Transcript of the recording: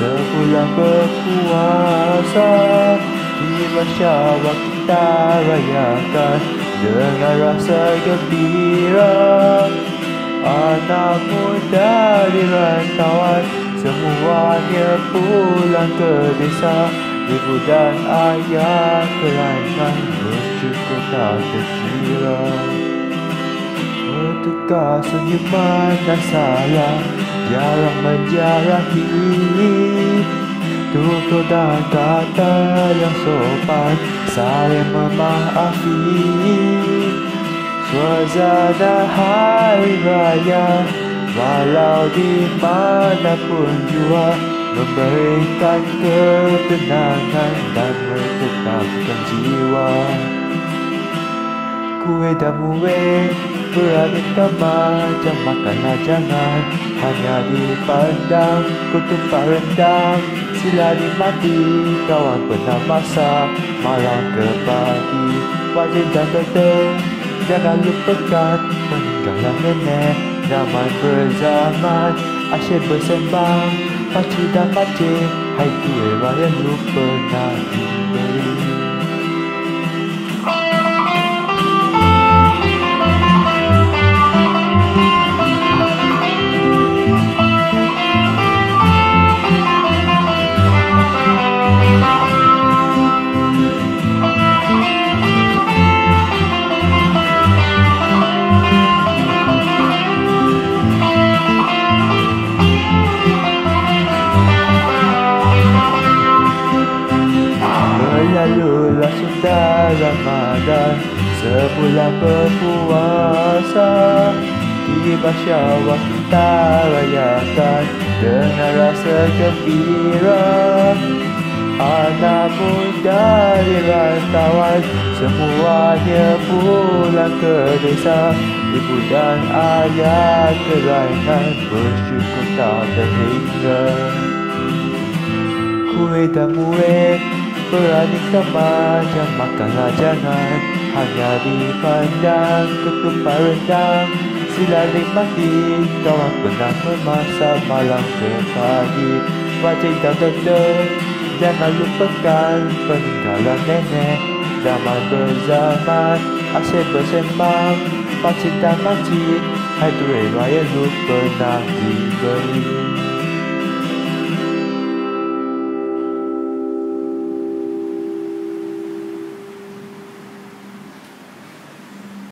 Sepulang berpuasa, bila Syawal kita rayakan dengan rasa gembira. Anak muda di rantauan semuanya pulang ke desa. Ibu dan ayah kelainan bersyukur tak terkira. Bertukar senyuman dan salam, jarang menjarahi tutur dan kata yang sopan, saling memaafi. Suasana hari raya, walau dimanapun jua, memberikan ketenangan dan menetapkan jiwa. Kue dan muek beraneka macam, makanlah jangan hanya dipandang. Ketupat rendang sila nikmati, kawan pernah masak malam ke pagi. Wajib dan tetap jangan lupakan, meninggalkan nenek zaman berzaman. Asyik bersembang pakcik dan pakcik, hai kue raya lu pernah diberi. Lalulah sudah Ramadan, sebulan berpuasa, tiba Syawal kita rayakan dengan rasa gembira. Anak muda di rantauan semuanya pulang ke desa. Ibu dan ayah kelainan bersyukur tak terhingga. Kue dan muek beraneka macam, makanlah jangan hanya dipandang. Ketupat rendang sila nikmati, kawan pernah memasak malam ke pagi. Wajib dan tetap jangan lupakan, peninggalan nenek zaman berzaman. Asyik bersembang pakcik dan makcik, hari raya lu pernah diberi.